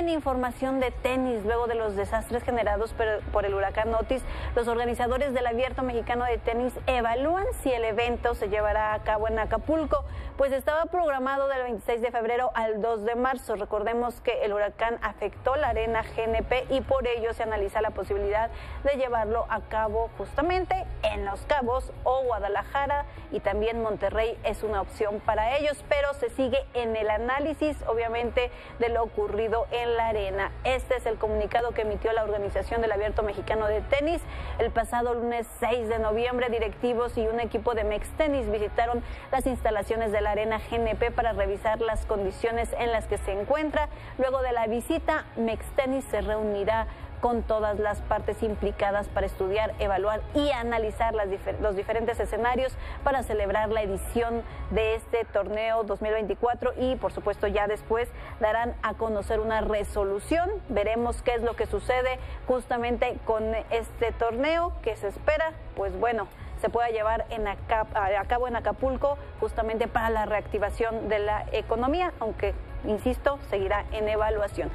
en información de tenis, luego de los desastres generados por el huracán Otis, los organizadores del Abierto Mexicano de Tenis evalúan si el evento se llevará a cabo en Acapulco, pues estaba programado del 26 de febrero al 2 de marzo. Recordemos que el huracán afectó la arena GNP y por ello se analiza la posibilidad de llevarlo a cabo justamente en Los Cabos o Guadalajara, y también Monterrey es una opción para ellos, pero se sigue en el análisis, obviamente, de lo ocurrido en la arena. Este es el comunicado que emitió la organización del Abierto Mexicano de Tenis. El pasado lunes 6 de noviembre, directivos y un equipo de Mextenis visitaron las instalaciones de la arena GNP para revisar las condiciones en las que se encuentra. Luego de la visita, Mextenis se reunirá con todas las partes implicadas para estudiar, evaluar y analizar los diferentes escenarios para celebrar la edición de este torneo 2024, y por supuesto ya después darán a conocer una resolución. Veremos qué es lo que sucede justamente con este torneo que se espera, pues bueno, se pueda llevar a cabo en Acapulco, justamente para la reactivación de la economía, aunque, insisto, seguirá en evaluación.